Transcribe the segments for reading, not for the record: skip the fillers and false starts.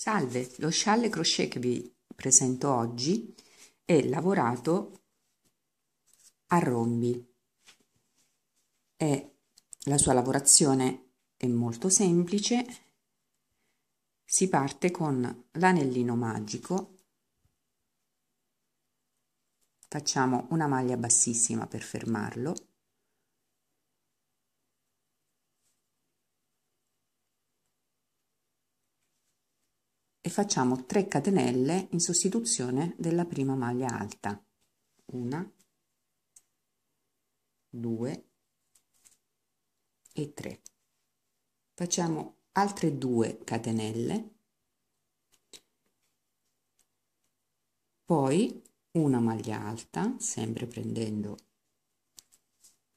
Salve, lo scialle crochet che vi presento oggi è lavorato a rombi e la sua lavorazione è molto semplice. Si parte con l'anellino magico, facciamo una maglia bassissima per fermarlo, facciamo 3 catenelle in sostituzione della prima maglia alta, 1, 2 e 3. Facciamo altre 2 catenelle, poi una maglia alta, sempre prendendo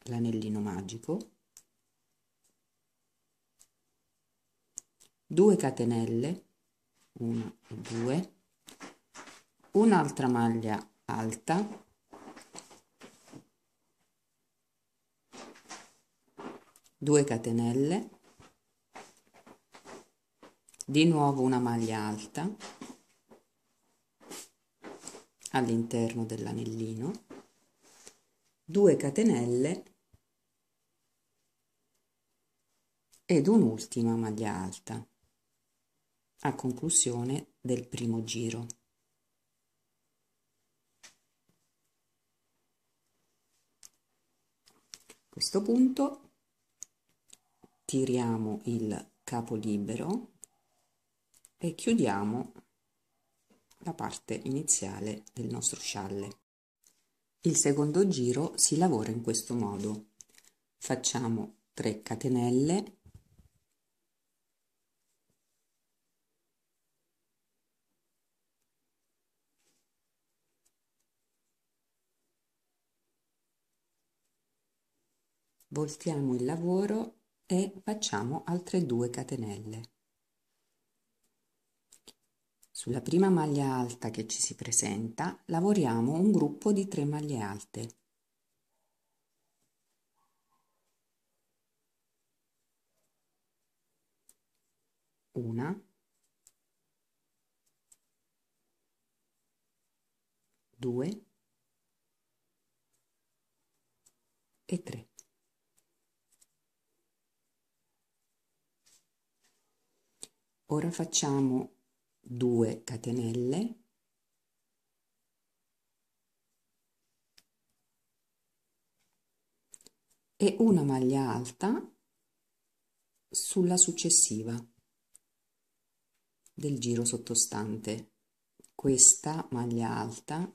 l'anellino magico, 2 catenelle, 1 e 2, un'altra maglia alta, due catenelle, di nuovo una maglia alta all'interno dell'anellino, 2 catenelle ed un'ultima maglia alta a conclusione del primo giro. A questo punto tiriamo il capo libero e chiudiamo la parte iniziale del nostro scialle. Il secondo giro si lavora in questo modo: facciamo 3 catenelle, voltiamo il lavoro e facciamo altre 2 catenelle. Sulla prima maglia alta che ci si presenta lavoriamo un gruppo di 3 maglie alte. Una, due e 3. Ora facciamo 2 catenelle, e una maglia alta sulla successiva del giro sottostante. Questa maglia alta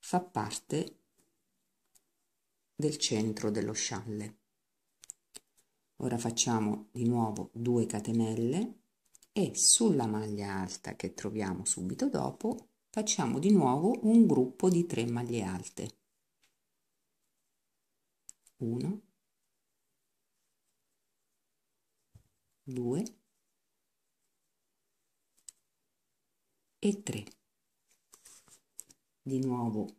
fa parte del centro dello scialle. Ora facciamo di nuovo 2 catenelle e sulla maglia alta che troviamo subito dopo facciamo di nuovo un gruppo di 3 maglie alte. 1, 2 e 3. Di nuovo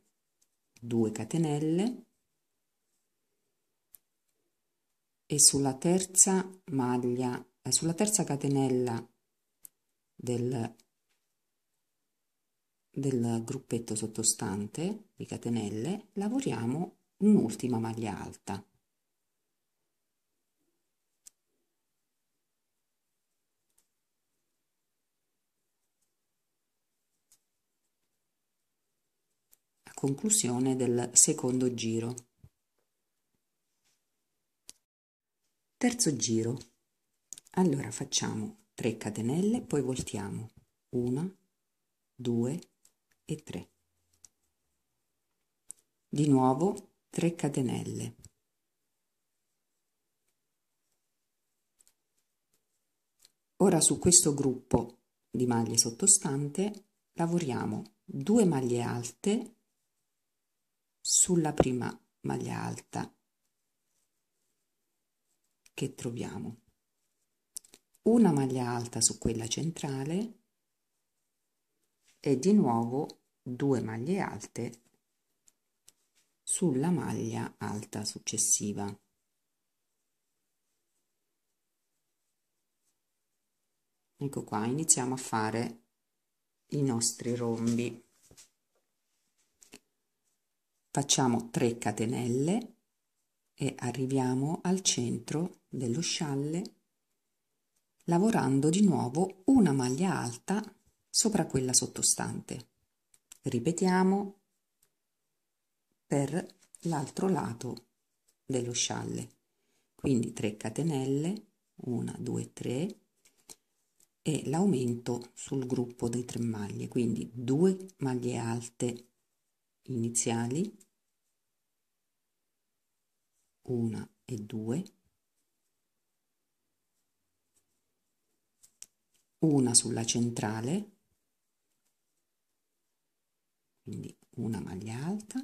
2 catenelle. E sulla terza catenella del gruppetto sottostante di catenelle lavoriamo un'ultima maglia alta. A conclusione del secondo giro. Terzo giro. Allora facciamo 3 catenelle, poi voltiamo 1, 2 e 3. Di nuovo 3 catenelle. Ora su questo gruppo di maglie sottostante lavoriamo 2 maglie alte sulla prima maglia alta che troviamo, una maglia alta su quella centrale e di nuovo 2 maglie alte sulla maglia alta successiva. Ecco qua, iniziamo a fare i nostri rombi. Facciamo 3 catenelle e arriviamo al centro dello scialle lavorando di nuovo una maglia alta sopra quella sottostante. Ripetiamo per l'altro lato dello scialle, quindi 3 catenelle, 1 2 3 e l'aumento sul gruppo dei 3 maglie, quindi 2 maglie alte iniziali, 1 e 2, una sulla centrale, quindi una maglia alta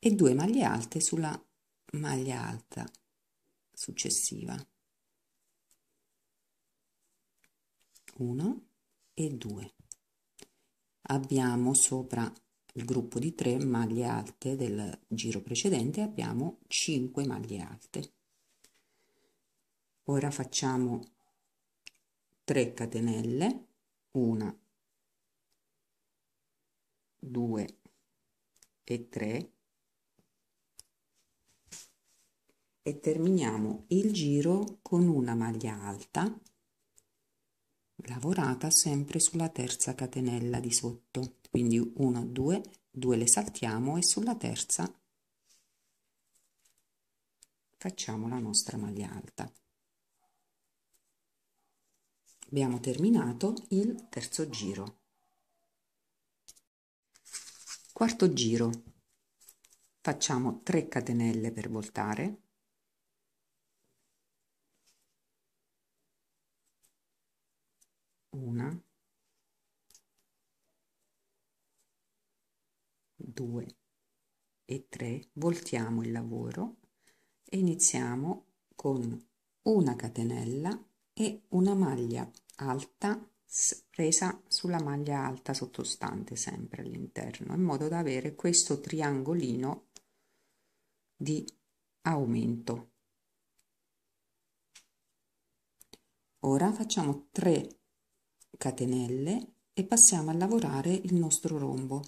e 2 maglie alte sulla maglia alta successiva, 1 e 2. Abbiamo sopra il gruppo di 3 maglie alte del giro precedente, abbiamo 5 maglie alte. Ora facciamo 3 catenelle, 1 2 e 3 e terminiamo il giro con una maglia alta lavorata sempre sulla terza catenella di sotto, quindi 1 2 2 le saltiamo e sulla terza facciamo la nostra maglia alta. Abbiamo terminato il terzo giro. Quarto giro, facciamo 3 catenelle per voltare, 1 2 e 3, voltiamo il lavoro e iniziamo con una catenella e una maglia alta presa sulla maglia alta sottostante, sempre all'interno, in modo da avere questo triangolino di aumento. Ora facciamo 3 catenelle e passiamo a lavorare il nostro rombo.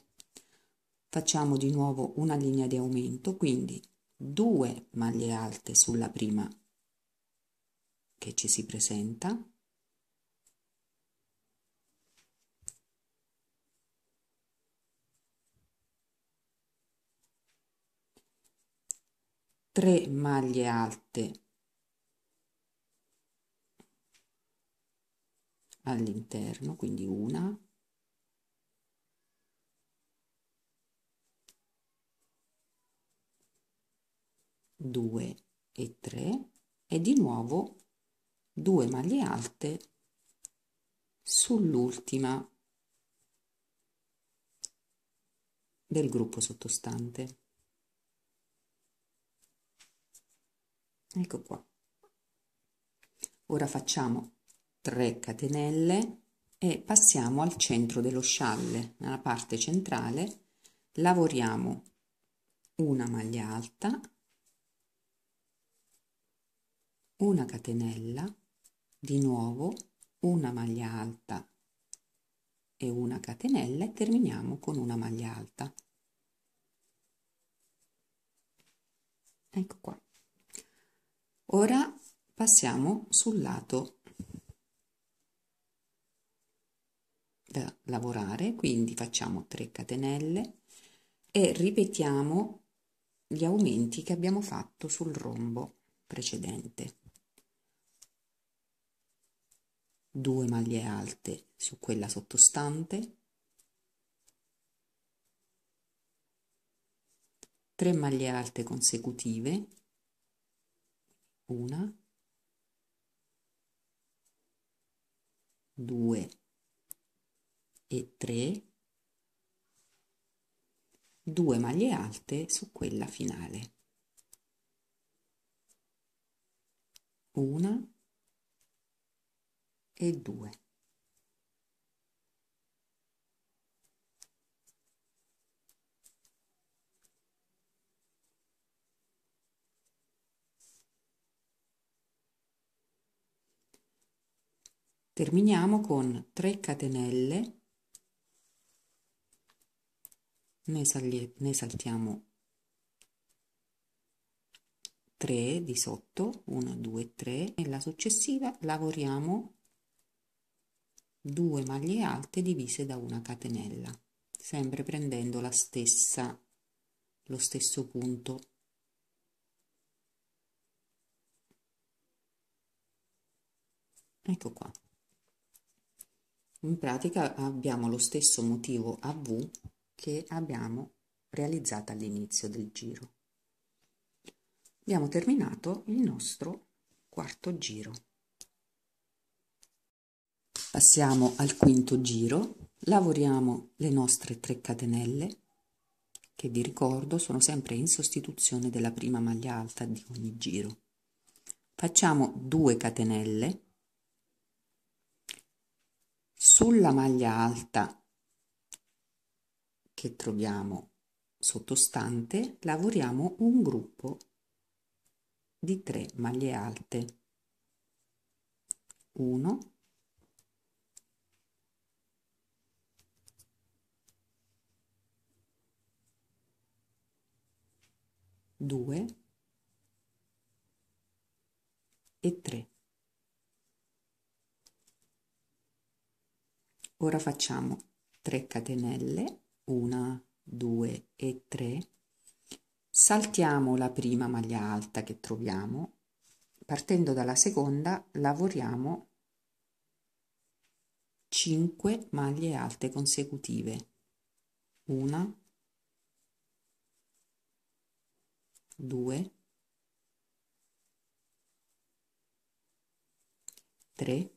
Facciamo di nuovo una linea di aumento, quindi 2 maglie alte sulla prima che ci si presenta, tre maglie alte all'interno, quindi una, due e 3 e di nuovo 2 maglie alte sull'ultima del gruppo sottostante. Ecco qua. Ora facciamo 3 catenelle e passiamo al centro dello scialle. Nella parte centrale lavoriamo una maglia alta, una catenella, di nuovo una maglia alta e una catenella e terminiamo con una maglia alta. Ecco qua. Ora passiamo sul lato da lavorare, quindi facciamo 3 catenelle e ripetiamo gli aumenti che abbiamo fatto sul rombo precedente. 2 maglie alte su quella sottostante, 3 maglie alte consecutive, una, 2 e 3, 2 maglie alte su quella finale, una e 2. Terminiamo con 3 catenelle, ne saltiamo 3 di sotto, 1, 2, 3, nella successiva lavoriamo 2 maglie alte divise da una catenella, sempre prendendo lo stesso punto. Ecco qua, in pratica abbiamo lo stesso motivo a V che abbiamo realizzato all'inizio del giro. Abbiamo terminato il nostro quarto giro. Passiamo al quinto giro, lavoriamo le nostre 3 catenelle, che vi ricordo sono sempre in sostituzione della prima maglia alta di ogni giro. Facciamo 2 catenelle, sulla maglia alta che troviamo sottostante lavoriamo un gruppo di 3 maglie alte, 1, 2 e 3. Ora facciamo 3 catenelle, 1, 2 e 3, saltiamo la prima maglia alta che troviamo, partendo dalla seconda lavoriamo 5 maglie alte consecutive, 1, 2, 3,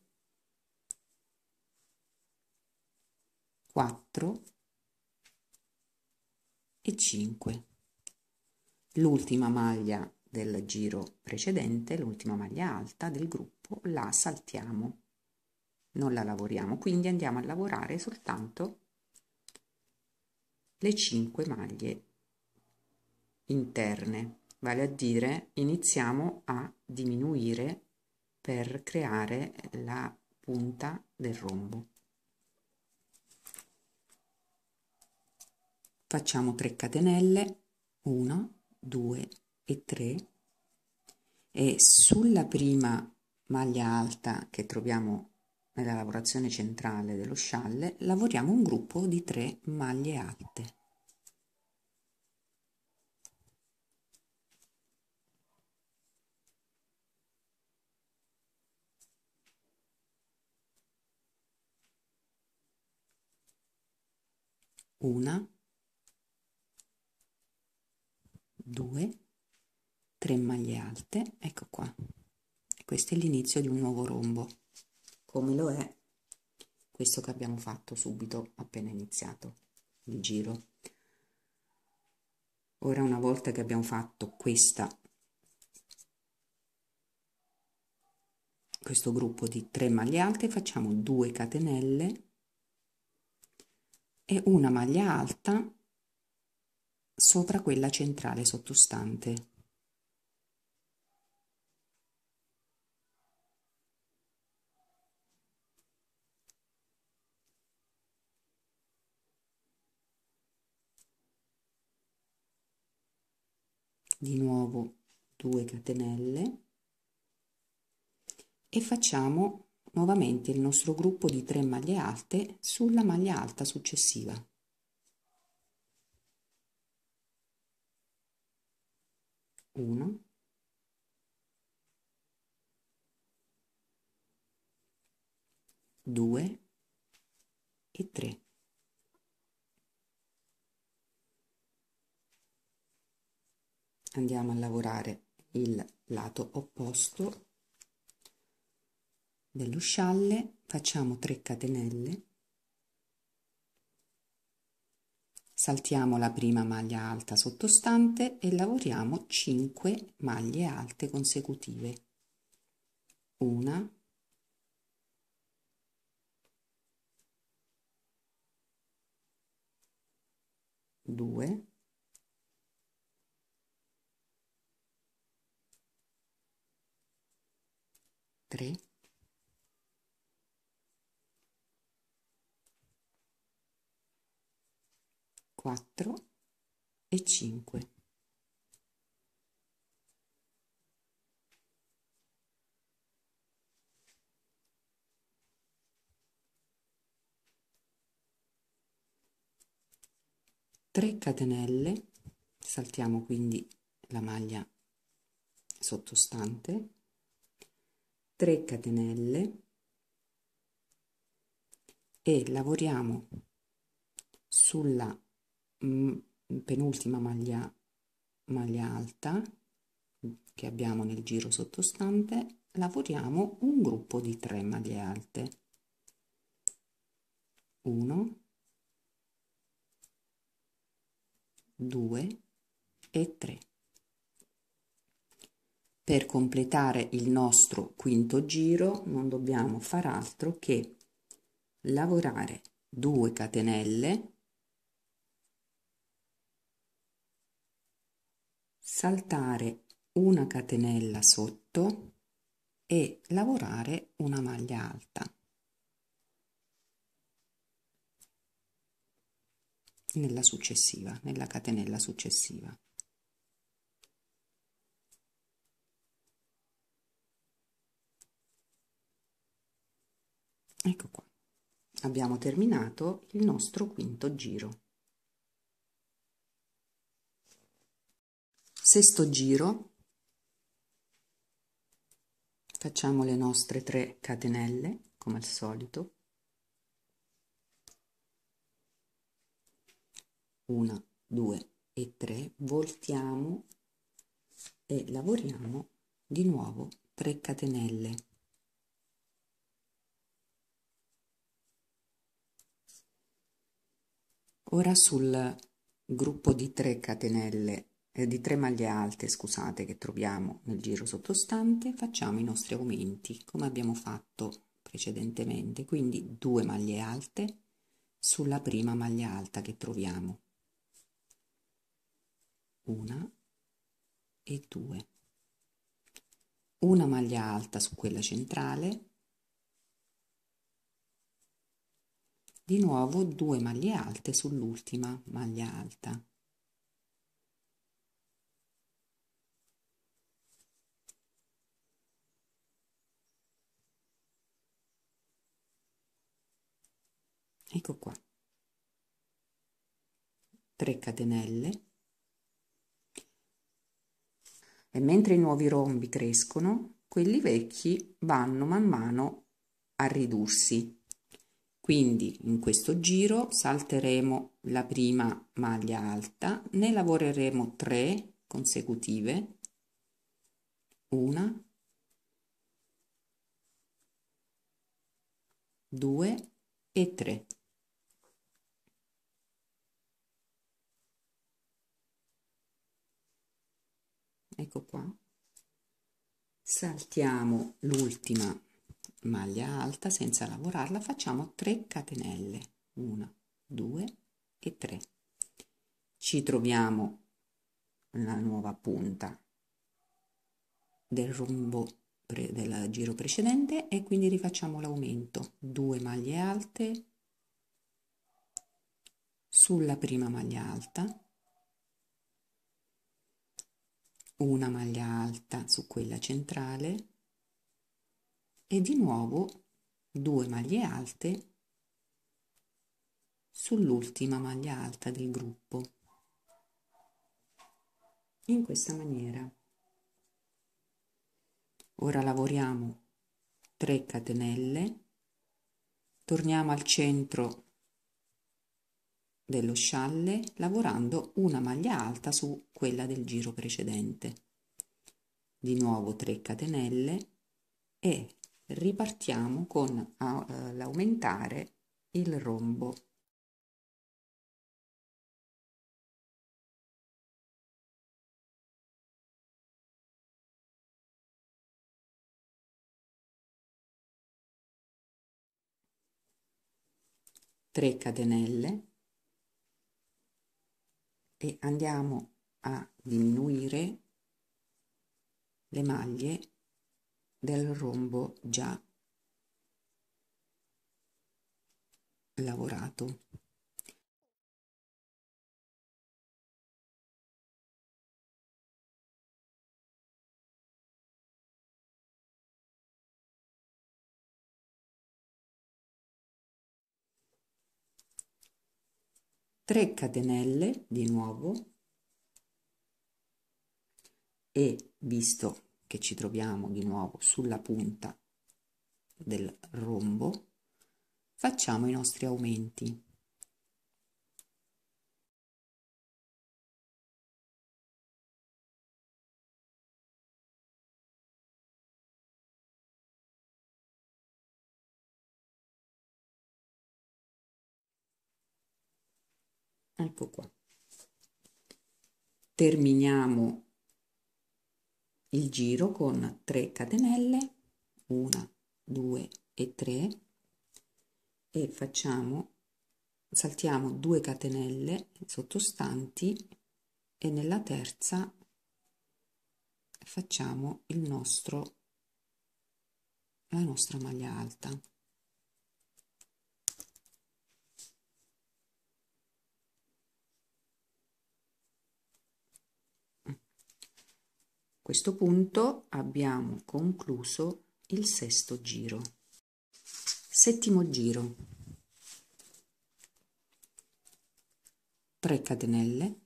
4 e 5. L'ultima maglia del giro precedente, l'ultima maglia alta del gruppo, la saltiamo, non la lavoriamo, quindi andiamo a lavorare soltanto le 5 maglie interne, vale a dire iniziamo a diminuire per creare la punta del rombo. Facciamo 3 catenelle, 1, 2 e 3, e sulla prima maglia alta che troviamo nella lavorazione centrale dello scialle lavoriamo un gruppo di 3 maglie alte. Una, 2, 3 maglie alte, ecco qua. Questo è l'inizio di un nuovo rombo, come lo è questo che abbiamo fatto subito appena iniziato il giro. Ora, una volta che abbiamo fatto questo gruppo di 3 maglie alte, facciamo 2 catenelle e una maglia alta sopra quella centrale sottostante. Di nuovo 2 catenelle e facciamo nuovamente il nostro gruppo di 3 maglie alte sulla maglia alta successiva. Una, 2 e 3. Andiamo a lavorare il lato opposto dello scialle, facciamo 3 catenelle, saltiamo la prima maglia alta sottostante e lavoriamo 5 maglie alte consecutive, 1, 2 3 4 e 5. Tre catenelle, saltiamo quindi la maglia sottostante, 3 catenelle e lavoriamo sulla penultima maglia alta che abbiamo nel giro sottostante, lavoriamo un gruppo di 3 maglie alte, 1, 2 e 3, per completare il nostro quinto giro non dobbiamo far altro che lavorare 2 catenelle, saltare una catenella sotto e lavorare una maglia alta. Nella catenella successiva. Ecco qua, abbiamo terminato il nostro quinto giro. Sesto giro, facciamo le nostre 3 catenelle come al solito, una, 2 e 3, voltiamo e lavoriamo di nuovo 3 catenelle. Ora sul gruppo di 3 catenelle, di 3 maglie alte, scusate, che troviamo nel giro sottostante, facciamo i nostri aumenti come abbiamo fatto precedentemente, quindi 2 maglie alte sulla prima maglia alta che troviamo. 1 e 2, una maglia alta su quella centrale, di nuovo 2 maglie alte sull'ultima maglia alta, ecco qua, 3 catenelle. E mentre i nuovi rombi crescono, quelli vecchi vanno man mano a ridursi. Quindi in questo giro salteremo la prima maglia alta, ne lavoreremo 3 consecutive, 1, 2 e 3. Ecco qua, saltiamo l'ultima maglia alta senza lavorarla, facciamo 3 catenelle, 1, 2 e 3, ci troviamo la nuova punta del rombo del giro precedente e quindi rifacciamo l'aumento, 2 maglie alte sulla prima maglia alta, una maglia alta su quella centrale e di nuovo 2 maglie alte sull'ultima maglia alta del gruppo, in questa maniera. Ora lavoriamo 3 catenelle, torniamo al centro dello scialle lavorando una maglia alta su quella del giro precedente, di nuovo 3 catenelle e ripartiamo con l'aumentare il rombo. Tre catenelle e andiamo a diminuire le maglie del rombo già lavorato. 3 catenelle di nuovo, e visto che ci troviamo di nuovo sulla punta del rombo, facciamo i nostri aumenti. Ecco qua, terminiamo il giro con 3 catenelle, 1, 2 e 3, e facciamo, saltiamo 2 catenelle sottostanti e nella terza facciamo il nostro, la nostra maglia alta. A questo punto abbiamo concluso il sesto giro. Settimo giro, 3 catenelle,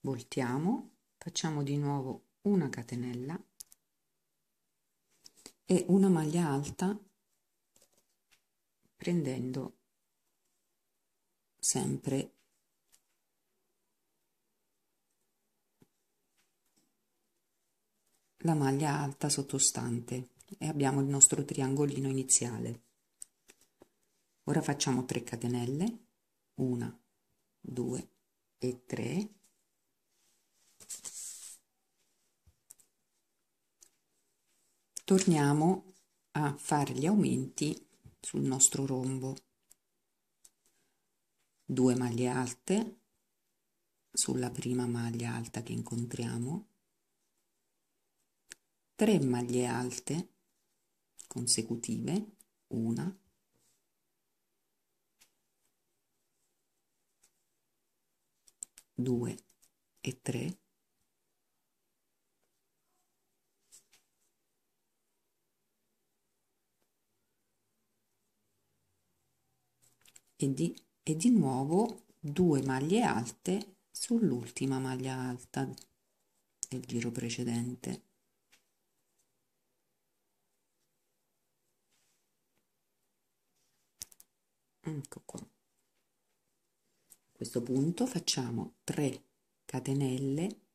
1, facciamo di nuovo una catenella e una maglia alta, prendendo sempre la maglia alta sottostante, e abbiamo il nostro triangolino iniziale. Ora facciamo 3 catenelle, 1, 2 e 3, torniamo a fare gli aumenti sul nostro rombo, 2 maglie alte sulla prima maglia alta che incontriamo, 3 maglie alte consecutive, 1, 2 e 3, e di nuovo 2 maglie alte sull'ultima maglia alta del giro precedente. Ecco qua. A questo punto facciamo 3 catenelle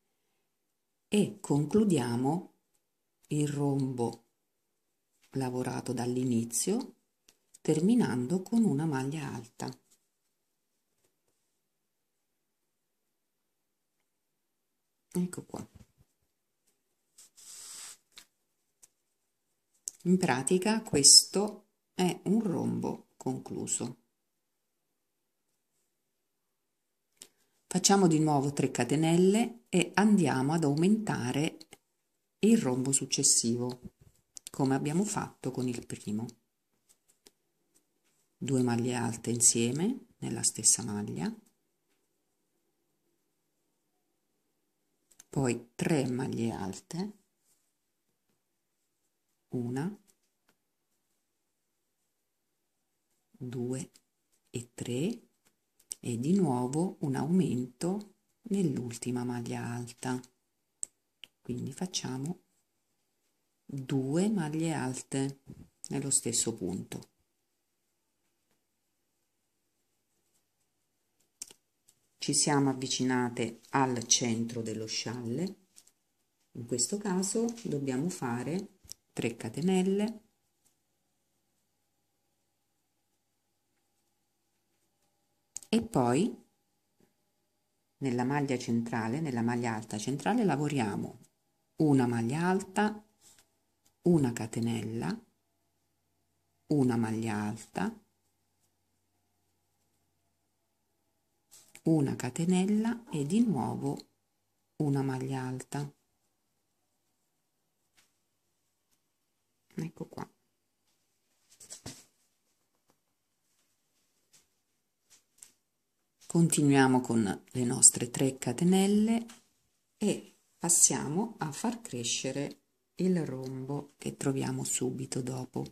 e concludiamo il rombo lavorato dall'inizio, terminando con una maglia alta. Ecco qua. In pratica questo è un rombo concluso. Facciamo di nuovo 3 catenelle e andiamo ad aumentare il rombo successivo, come abbiamo fatto con il primo. 2 maglie alte insieme nella stessa maglia, poi 3 maglie alte, 1, 2 e 3, e di nuovo un aumento nell'ultima maglia alta, quindi facciamo 2 maglie alte nello stesso punto. Ci siamo avvicinate al centro dello scialle, in questo caso dobbiamo fare 3 catenelle, 1. E poi nella maglia centrale, nella maglia alta centrale, lavoriamo una maglia alta, una catenella, una maglia alta, una catenella e di nuovo una maglia alta. Ecco qua. Continuiamo con le nostre 3 catenelle e passiamo a far crescere il rombo che troviamo subito dopo.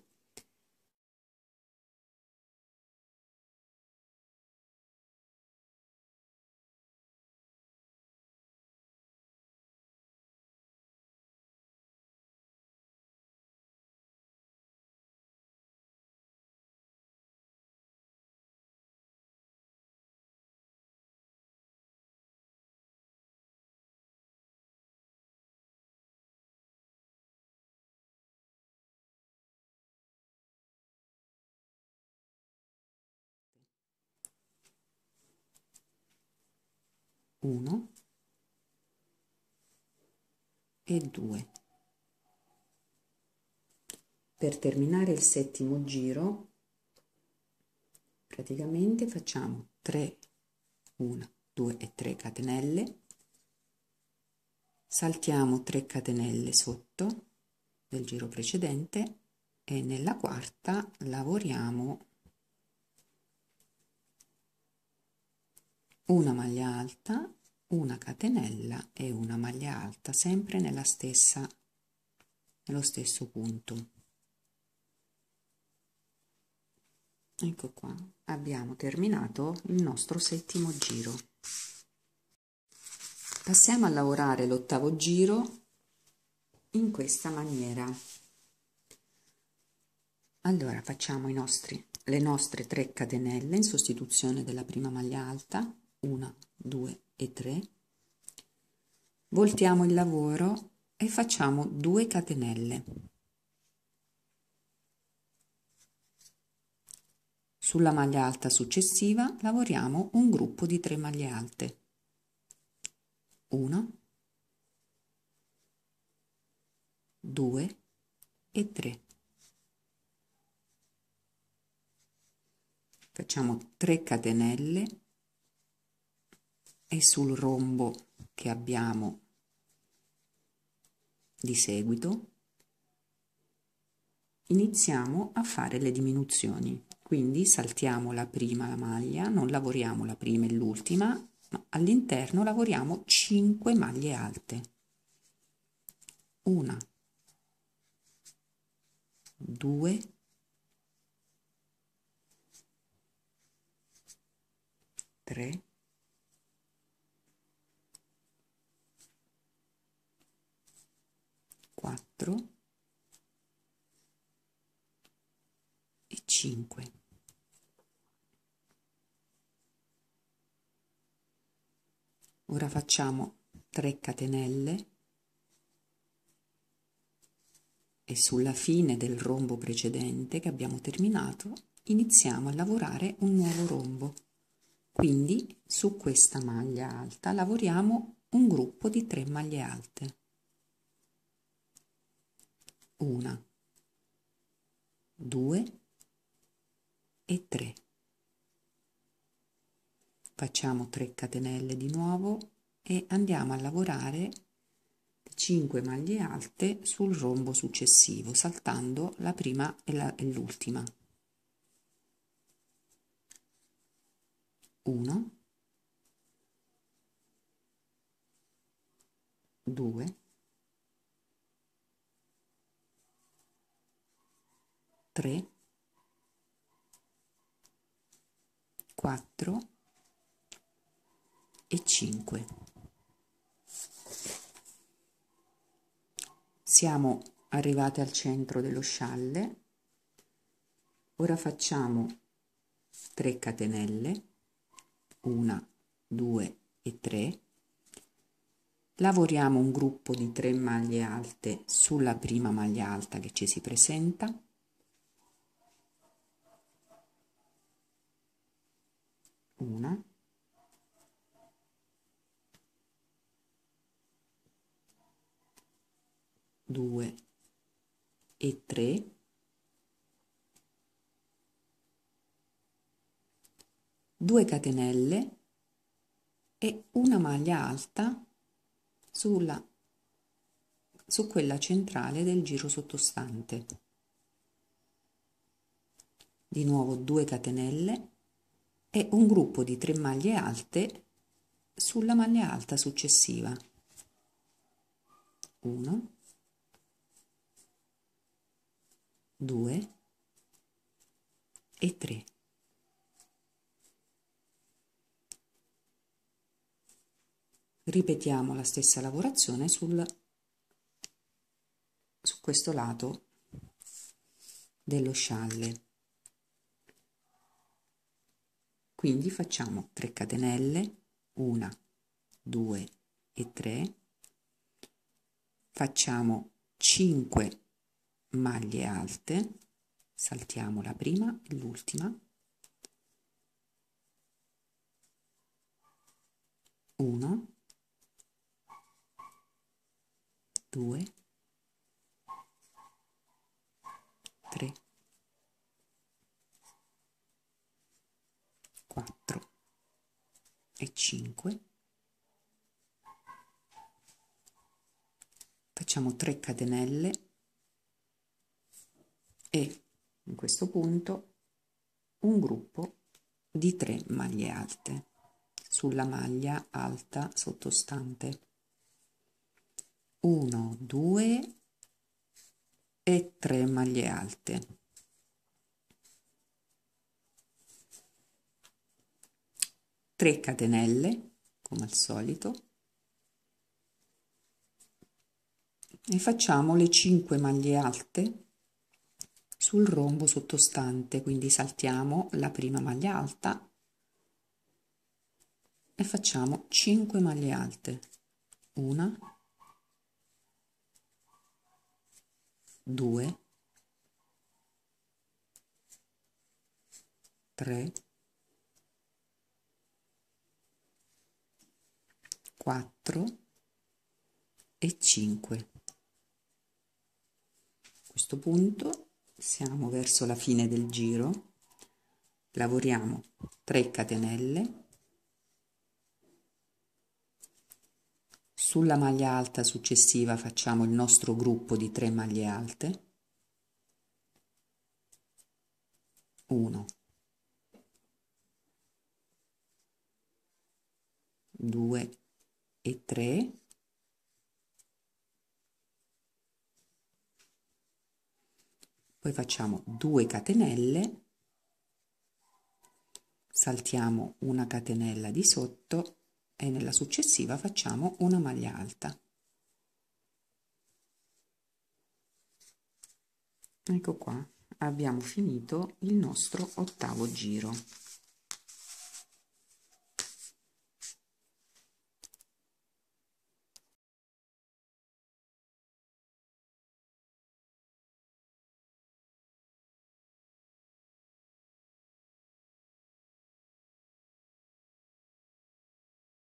1 e 2. Per terminare il settimo giro praticamente facciamo 3, 1, 2 e 3 catenelle, saltiamo 3 catenelle sotto del giro precedente e nella quarta lavoriamo una maglia alta, una catenella e una maglia alta, sempre nella stessa, nello stesso punto. Ecco qua, abbiamo terminato il nostro settimo giro. Passiamo a lavorare l'ottavo giro in questa maniera. Allora facciamo le nostre 3 catenelle in sostituzione della prima maglia alta, 1, 2 e 3, voltiamo il lavoro e facciamo 2 catenelle. Sulla maglia alta successiva lavoriamo un gruppo di 3 maglie alte, 1, 2 e 3. Facciamo 3 catenelle e sul rombo che abbiamo di seguito iniziamo a fare le diminuzioni, quindi saltiamo la prima maglia, non lavoriamo la prima e l'ultima, ma all'interno lavoriamo 5 maglie alte, 1, 2, 3, 4 e 5. Ora facciamo 3 catenelle e sulla fine del rombo precedente che abbiamo terminato iniziamo a lavorare un nuovo rombo, quindi su questa maglia alta lavoriamo un gruppo di 3 maglie alte, 1, 2 e 3. Facciamo 3 catenelle di nuovo e andiamo a lavorare 5 maglie alte sul rombo successivo, saltando la prima e l'ultima, 1, 2, 3, 4 e 5. Siamo arrivate al centro dello scialle. Ora facciamo 3 catenelle, 1, 2 e 3. Lavoriamo un gruppo di 3 maglie alte sulla prima maglia alta che ci si presenta, 1, 2 e 3, due catenelle e una maglia alta su quella centrale del giro sottostante, di nuovo 2 catenelle e un gruppo di 3 maglie alte sulla maglia alta successiva, 1, 2 e 3. Ripetiamo la stessa lavorazione su questo lato dello scialle. Quindi facciamo 3 catenelle, 1, 2 e 3, facciamo 5 maglie alte, saltiamo la prima e l'ultima, 1, 2, 3, 4 e 5. Facciamo 3 catenelle e in questo punto un gruppo di 3 maglie alte sulla maglia alta sottostante. 1, 2 e 3 maglie alte. Tre catenelle come al solito e facciamo le 5 maglie alte sul rombo sottostante, quindi saltiamo la prima maglia alta e facciamo 5 maglie alte. 1, 2, 3, 4 e 5. A questo punto siamo verso la fine del giro, lavoriamo 3 catenelle sulla maglia alta successiva, facciamo il nostro gruppo di 3 maglie alte. 1, 2 e 3, poi facciamo 2 catenelle, saltiamo una catenella di sotto e nella successiva facciamo una maglia alta. Ecco qua, abbiamo finito il nostro ottavo giro.